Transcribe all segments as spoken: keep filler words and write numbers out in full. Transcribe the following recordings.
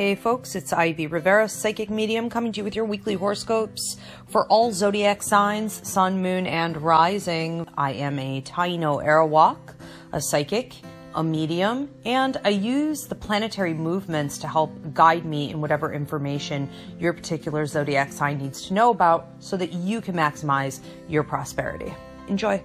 Hey folks, it's Ivy Rivera, psychic medium, coming to you with your weekly horoscopes for all zodiac signs, sun, moon, and rising. I am a Taino Arawak, a psychic, a medium, and I use the planetary movements to help guide me in whatever information your particular zodiac sign needs to know about so that you can maximize your prosperity. Enjoy.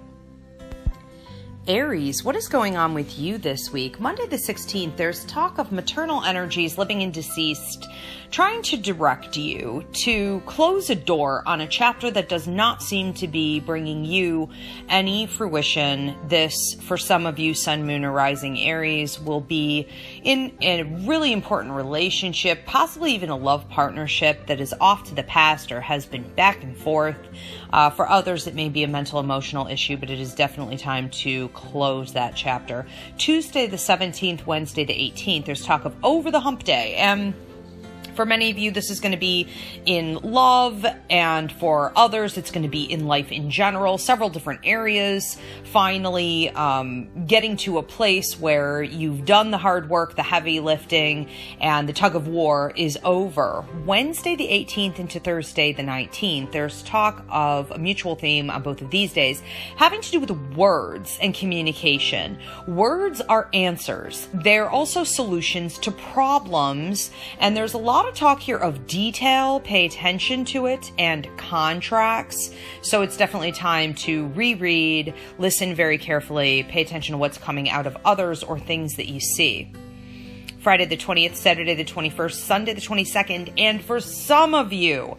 Aries, what is going on with you this week? Monday the sixteenth, there's talk of maternal energies, living and deceased, trying to direct you to close a door on a chapter that does not seem to be bringing you any fruition. This, for some of you, sun, moon, or rising Aries, will be in a really important relationship, possibly even a love partnership that is off to the past or has been back and forth. Uh, for others, it may be a mental, emotional issue, but it is definitely time to close that chapter. Tuesday the seventeenth, Wednesday the eighteenth, there's talk of over the hump day. And for many of you, this is going to be in love, and for others, it's going to be in life in general, several different areas. Finally, um, getting to a place where you've done the hard work, the heavy lifting, and the tug of war is over. Wednesday the eighteenth into Thursday the nineteenth, there's talk of a mutual theme on both of these days having to do with words and communication. Words are answers. They're also solutions to problems, and there's a lot of talk here of detail, pay attention to it, and contracts. So it's definitely time to reread, listen very carefully, pay attention to what's coming out of others or things that you see. Friday the twentieth, Saturday the twenty-first, Sunday the twenty-second, and for some of you,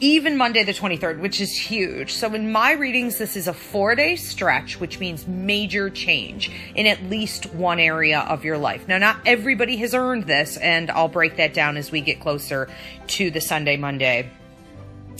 even Monday the twenty-third, which is huge. So in my readings, this is a four-day stretch, which means major change in at least one area of your life. Now, not everybody has earned this, and I'll break that down as we get closer to the Sunday, Monday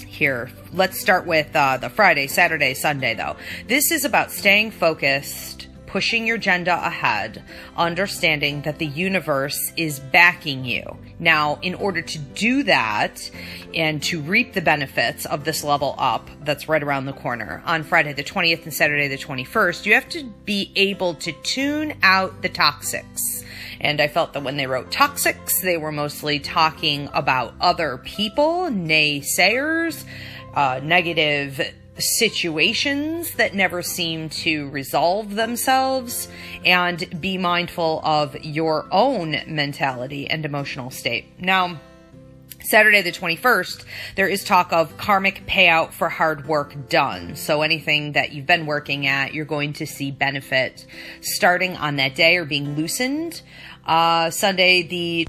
here. Let's start with uh, the Friday, Saturday, Sunday, though. This is about staying focused, pushing your agenda ahead, understanding that the universe is backing you. Now, in order to do that and to reap the benefits of this level up that's right around the corner on Friday the twentieth and Saturday the twenty-first, you have to be able to tune out the toxics. And I felt that when they wrote toxics, they were mostly talking about other people, naysayers, uh, negative situations that never seem to resolve themselves, and be mindful of your own mentality and emotional state. Now, Saturday the twenty-first, there is talk of karmic payout for hard work done. So anything that you've been working at, you're going to see benefit starting on that day or being loosened. Uh, Sunday the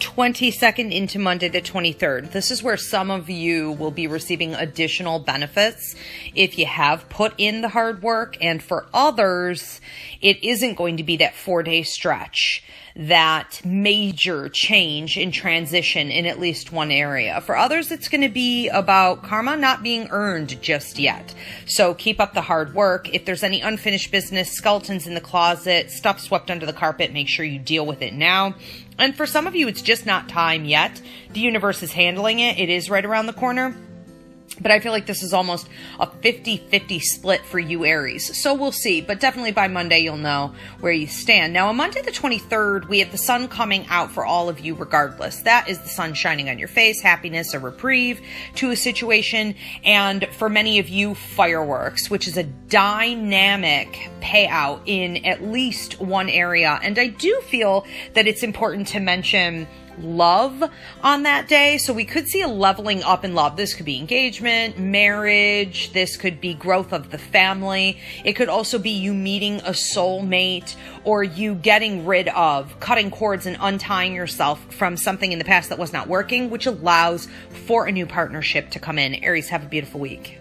twenty-second into Monday the twenty-third. This is where some of you will be receiving additional benefits if you have put in the hard work. And for others, it isn't going to be that four-day stretch, that major change in transition in at least one area. For others, it's going to be about karma not being earned just yet. So keep up the hard work. If there's any unfinished business, skeletons in the closet, stuff swept under the carpet, make sure you deal with it now. And for some of you, it's just not time yet. The universe is handling it. It is right around the corner. But I feel like this is almost a fifty fifty split for you, Aries. So we'll see. But definitely by Monday, you'll know where you stand. Now, on Monday the twenty-third, we have the sun coming out for all of you regardless. That is the sun shining on your face, happiness, a reprieve to a situation. And for many of you, fireworks, which is a dynamic payout in at least one area. And I do feel that it's important to mention love on that day. So we could see a leveling up in love. This could be engagement, marriage. This could be growth of the family. It could also be you meeting a soulmate, or you getting rid of, cutting cords and untying yourself from something in the past that was not working, which allows for a new partnership to come in. Aries, have a beautiful week.